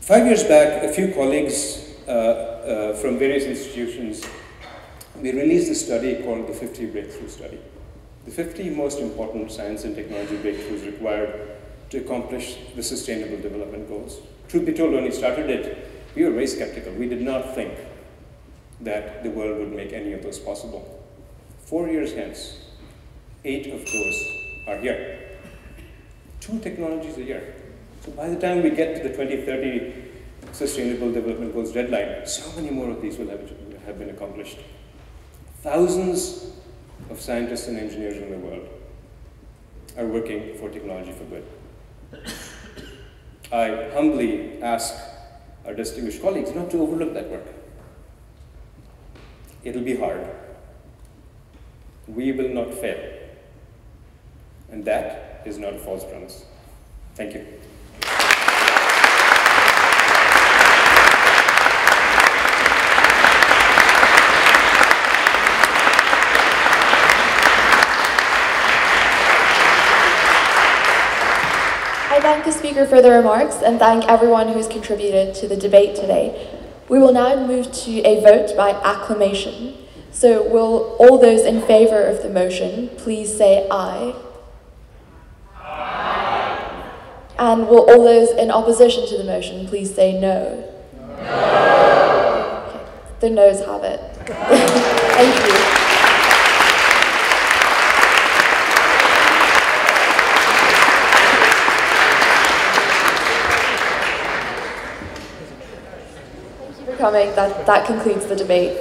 5 years back, a few colleagues from various institutions, we released a study called the 50 Breakthrough Study. The 50 most important science and technology breakthroughs required to accomplish the Sustainable Development Goals. Truth be told, when we started it, we were very skeptical. We did not think that the world would make any of those possible. 4 years hence, 8 of those are here. 2 technologies a year. So by the time we get to the 2030 Sustainable Development Goals deadline, so many more of these will have been accomplished. Thousands of scientists and engineers in the world are working for technology for good. I humbly ask our distinguished colleagues not to overlook that work. It'll be hard. We will not fail. And that is not a false promise. Thank you. I thank the speaker for the remarks and thank everyone who's contributed to the debate today. We will now move to a vote by acclamation. So will all those in favour of the motion please say aye? Aye. And will all those in opposition to the motion please say no? No. Okay. The noes have it. Thank you. Thank you for coming. That concludes the debate.